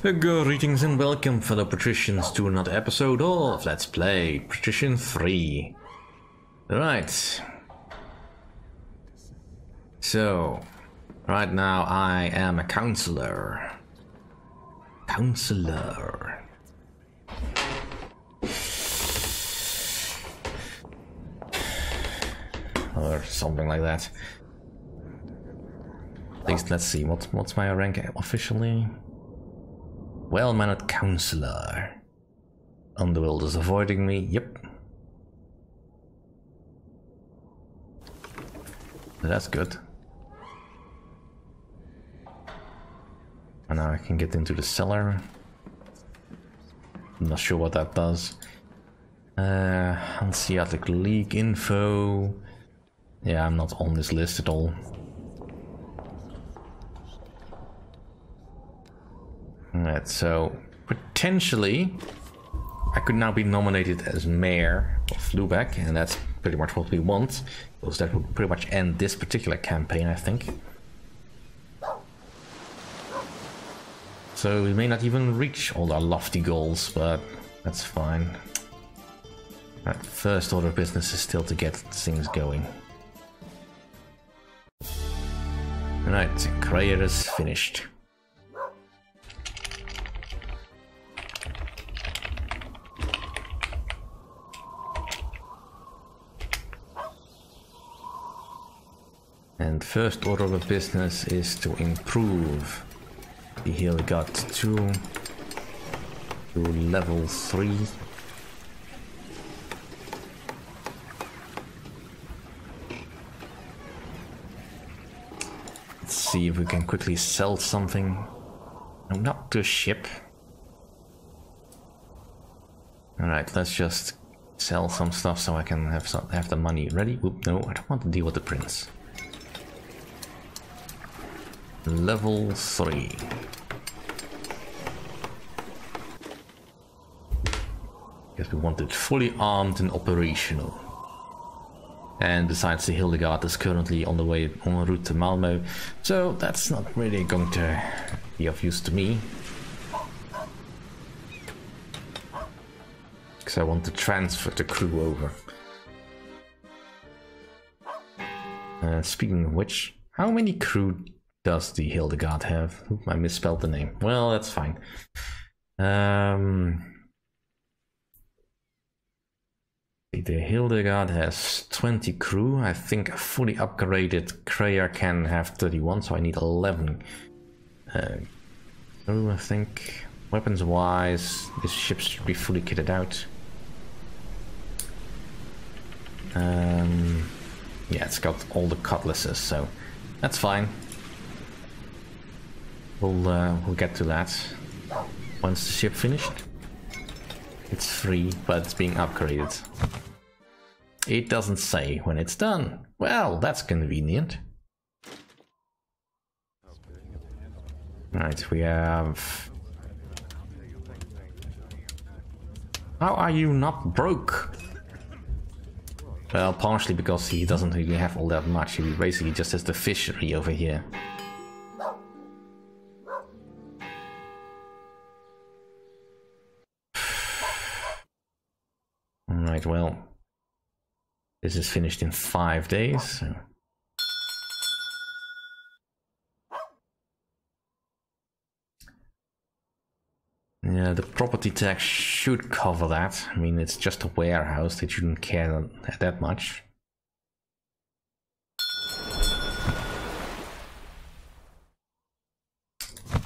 Greetings and welcome, fellow patricians, to another episode of Let's Play Patrician 3. Right. So, right now I am a counselor. Counselor. Or something like that. At least let's see, what's my rank officially? Well-mannered counselor. Underworld is avoiding me, yep. That's good. And now I can get into the cellar. I'm not sure what that does. Hanseatic League info. Yeah, I'm not on this list at all. Alright, so potentially I could now be nominated as mayor of Lubeck, and that's pretty much what we want, because that would pretty much end this particular campaign, I think. So we may not even reach all our lofty goals, but that's fine. Right, first order of business is still to get things going. Alright, Crayer is finished. And first order of business is to improve the Hildegard 2 to level 3. Let's see if we can quickly sell something. No, not to ship. Alright, let's just sell some stuff so I can have the money ready. Oop, no, I don't want to deal with the prince. Level 3. Because we want it fully armed and operational. And besides, the Hildegard is currently on the way en route to Malmo, so that's not really going to be of use to me. Because I want to transfer the crew over. Speaking of which, how many crew does the Hildegard have? Oop, I misspelled the name. Well, that's fine. The Hildegard has 20 crew. I think a fully upgraded Crayer can have 31, so I need 11 crew, I think. Weapons wise, this ship should be fully kitted out. Yeah, it's got all the cutlasses, so that's fine. We'll get to that once the ship finished. It's free, but it's being upgraded. It doesn't say when it's done. Well, that's convenient. Right, we have... How are you not broke? Well, partially because he doesn't really have all that much. He basically just has the fishery over here. Alright, well, this is finished in 5 days, so. Yeah, the property tax should cover that. I mean, it's just a warehouse, they shouldn't care that much.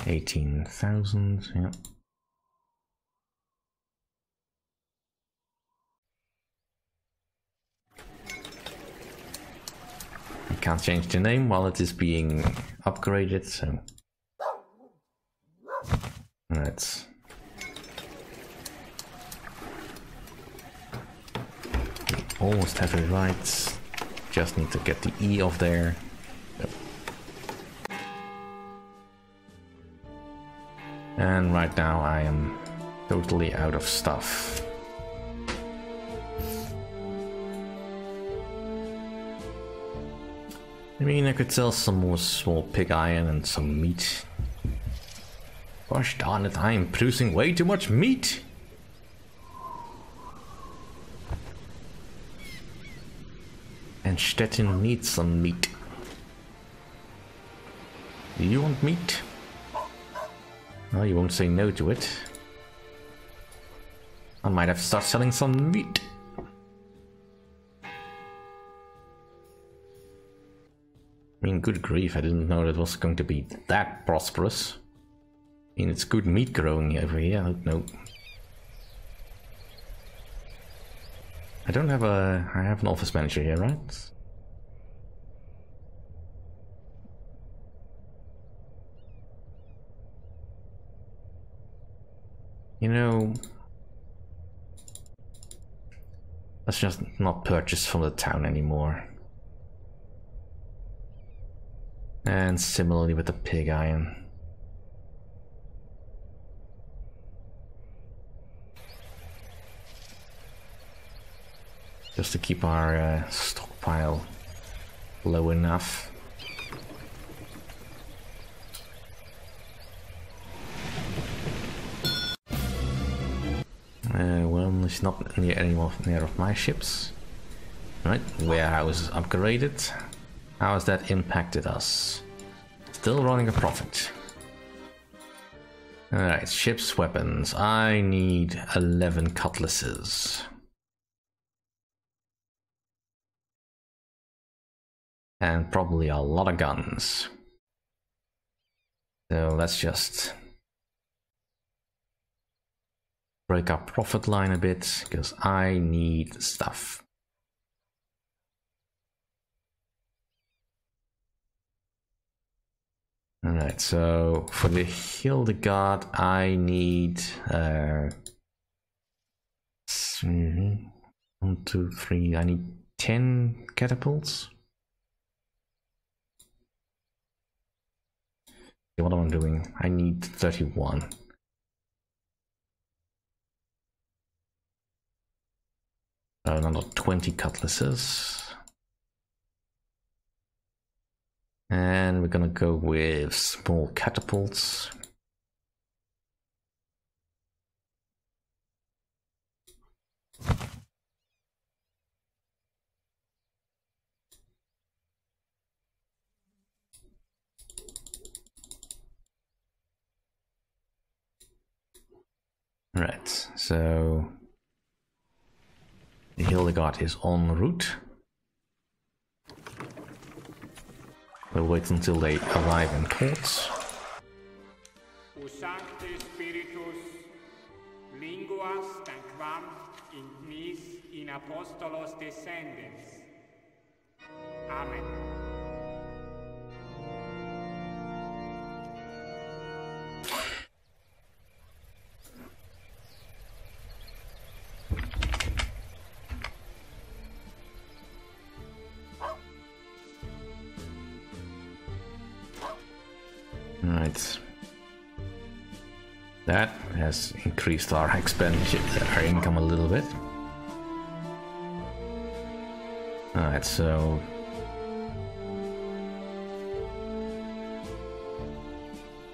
$18,000, yeah. Can't change the name while it is being upgraded, so let's almost have it right. Just need to get the E off there. Yep. And right now I am totally out of stuff. I mean, I could sell some more small pig iron and some meat. Gosh darn it, I am producing way too much meat. And Stettin needs some meat. Do you want meat? Well, you won't say no to it. I might have to start selling some meat. I mean, good grief, I didn't know that was going to be that prosperous. I mean, it's good meat growing over here, I don't know. I don't have a... I have an office manager here, right? You know... let's just not purchase from the town anymore. And similarly with the pig iron. Just to keep our stockpile low enough. Well, it's not near anymore near of my ships. Right, warehouse is upgraded. How has that impacted us? Still running a profit. Alright, ships, weapons. I need 11 cutlasses. And probably a lot of guns. So let's just break our profit line a bit, because I need stuff. Alright, so for the Hildegard I need 1, 2, 3, I need 10 catapults. What am I doing? I need 31. Another 20 cutlasses. And we're gonna go with small catapults. Right, so the Hildegard is en route. We'll wait until they arrive in port. Amen. That has increased our expenditure, our income a little bit. Alright, so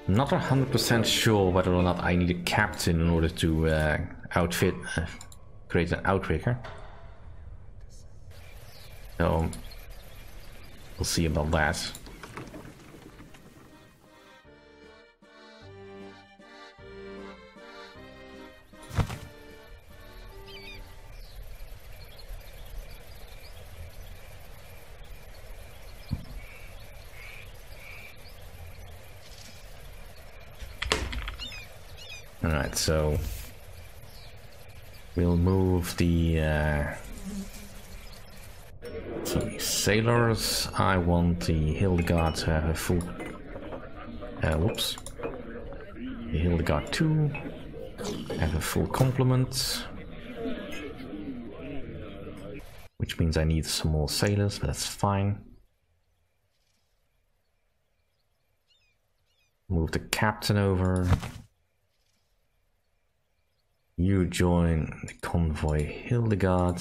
not 100% sure whether or not I need a captain in order to create an outrigger. So we'll see about that. So we'll move the sailors. I want the Hildegard to have a full. Whoops. The Hildegard 2 have a full complement, which means I need some more sailors. But that's fine. Move the captain over. You join the convoy Hildegard,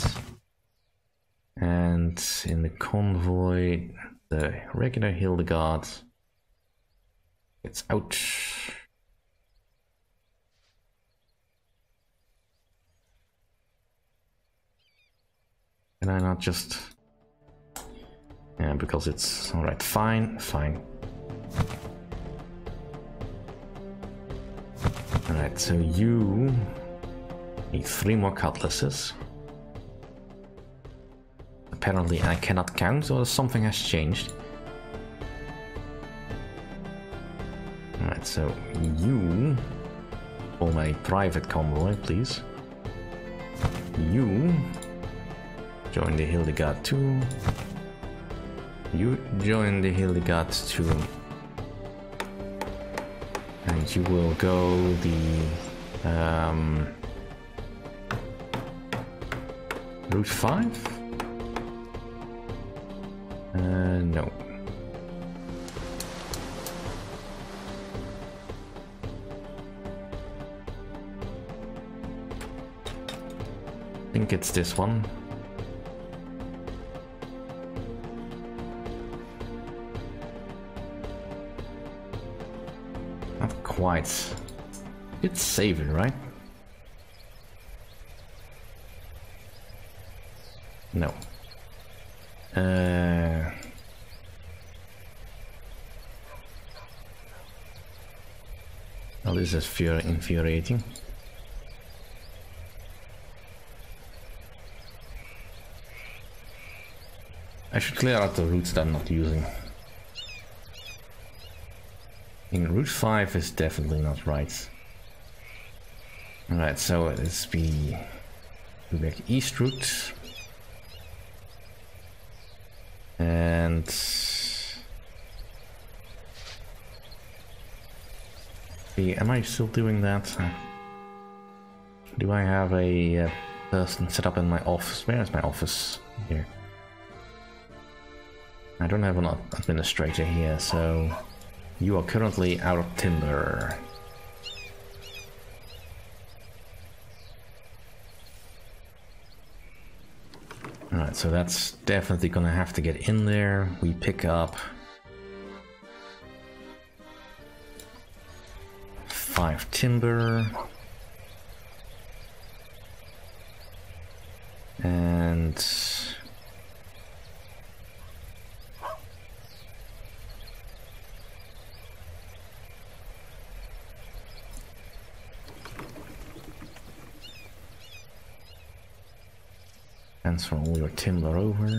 and in the convoy the regular Hildegard gets out. Can I not just... Yeah, because it's... Alright, fine, fine. Alright, so you... need 3 more cutlasses. Apparently I cannot count, or something has changed. Alright, so you... form a private convoy, please. You... join the Hildegard 2. You join the Hildegard 2. And you will go the... Route 5? No. I think it's this one. Not quite. It's saving, right? No. Well, this is infuriating. I should clear out the routes that I'm not using. In Route 5 is definitely not right. Alright, so it's the Lubeck East route. And... am I still doing that? Do I have a person set up in my office? Where is my office? Here. I don't have an administrator here, so... You are currently out of timber. Alright, so that's definitely gonna have to get in there. We pick up... 5 timber. And... transfer all your timber over.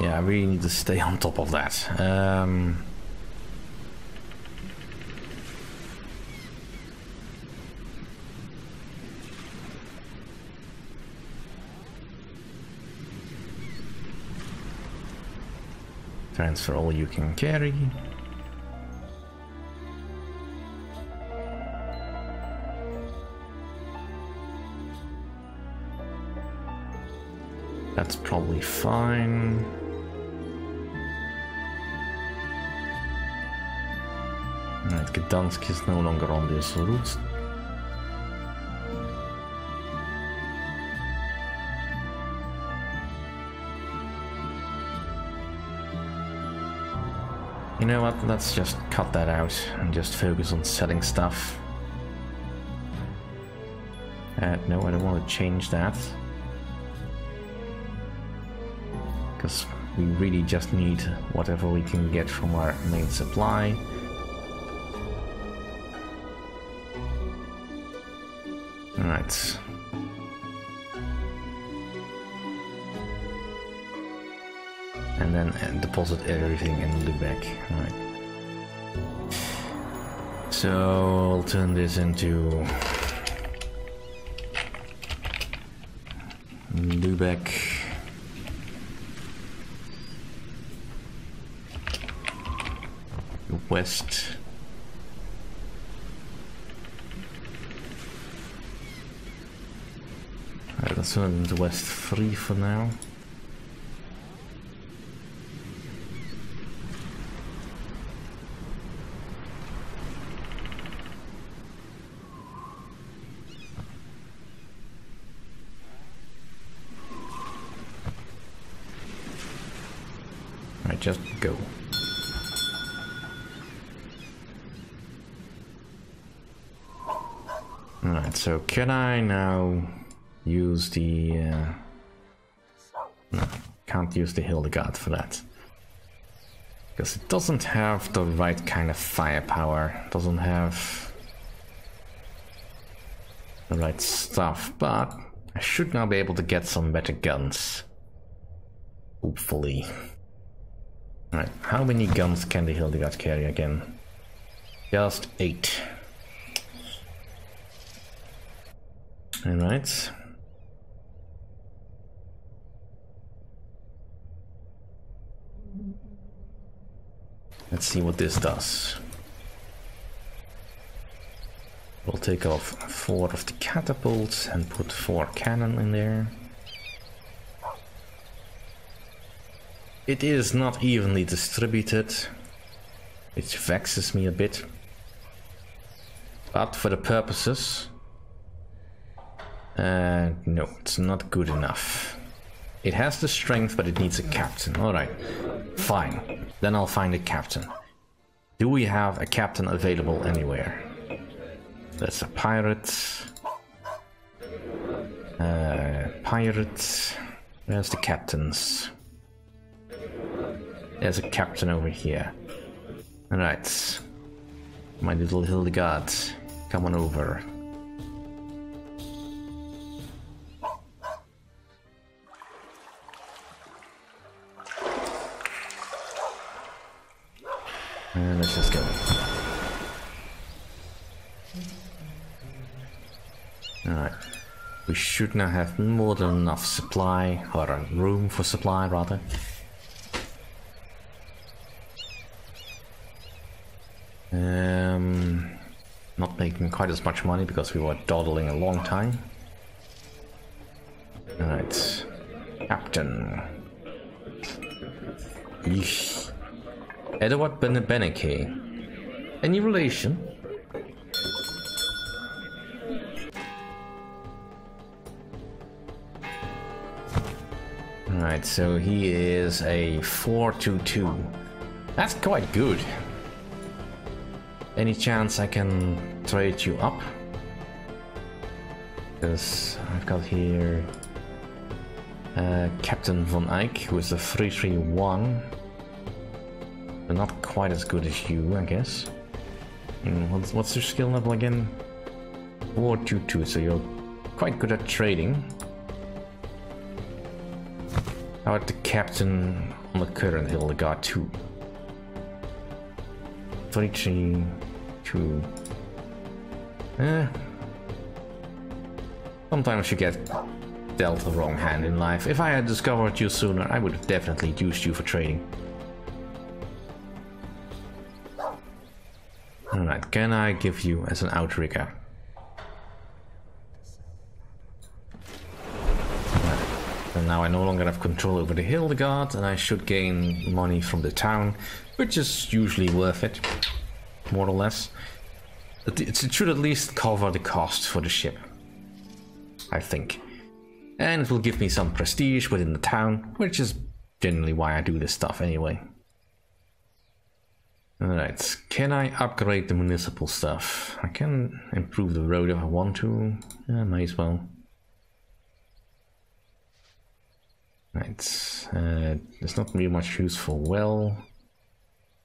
Yeah, I really need to stay on top of that. Transfer all you can carry. That's probably fine. Alright, Gdansk is no longer on this route. You know what, let's just cut that out and just focus on selling stuff. No, I don't want to change that. Because we really just need whatever we can get from our main supply. Alright. And then deposit everything in Lubeck. Alright. So I'll turn this into Lubeck. West. Alright, let's turn it into West 3 for now. just go. Alright, so can I now use the... No, can't use the Hildegard for that. Because it doesn't have the right kind of firepower, doesn't have the right stuff, but I should now be able to get some better guns. Hopefully. Alright, how many guns can the Hildegard carry again? Just 8. Alright. Let's see what this does. We'll take off 4 of the catapults and put 4 cannon in there. It is not evenly distributed, which vexes me a bit. But for the purposes... no, it's not good enough. It has the strength, but it needs a captain. Alright, fine. Then I'll find a captain. Do we have a captain available anywhere? That's a pirate. Pirate. Where's the captains? There's a captain over here. Alright. My little Hildegard, come on over. And let's just go. Alright. We should now have more than enough supply, or room for supply rather. Not making quite as much money because we were dawdling a long time. Alright. Captain. Yeesh. Eduard Benneke. Any relation? Alright, so he is a 422. That's quite good. Any chance I can trade you up? Because I've got here Captain Von Eyck, who is a 331. They're not quite as good as you, I guess. What's your skill level again? 422, so you're quite good at trading. How about the captain on the current Hildegard 2? 332. Sometimes you get dealt the wrong hand in life. If I had discovered you sooner, I would have definitely used you for trading. Alright, can I give you as an outrigger? And now I no longer have control over the Hildegard, and I should gain money from the town, which is usually worth it, more or less. It should at least cover the cost for the ship, I think. And it will give me some prestige within the town, which is generally why I do this stuff anyway. Alright, can I upgrade the municipal stuff? I can improve the road if I want to, yeah, might as well. Right, there's not really much use for well.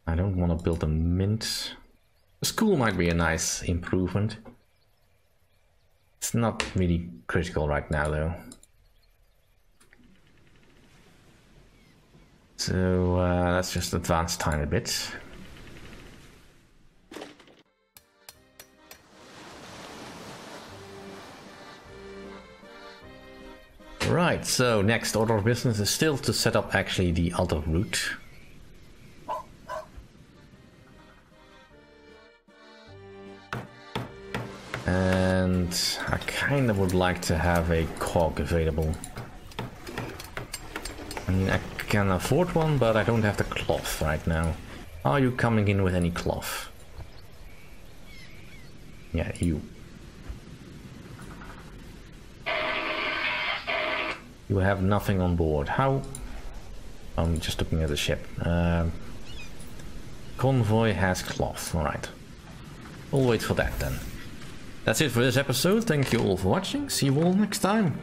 I don't want to build a mint. A school might be a nice improvement. It's not really critical right now though. So let's just advance time a bit. Right, so next order of business is still to set up actually the other route. And I kind of would like to have a cog available. I mean, I can afford one, but I don't have the cloth right now. Are you coming in with any cloth? Yeah, you. You have nothing on board. How I'm just looking at the ship. Convoy has cloth. Alright. We'll wait for that then. That's it for this episode. Thank you all for watching. See you all next time.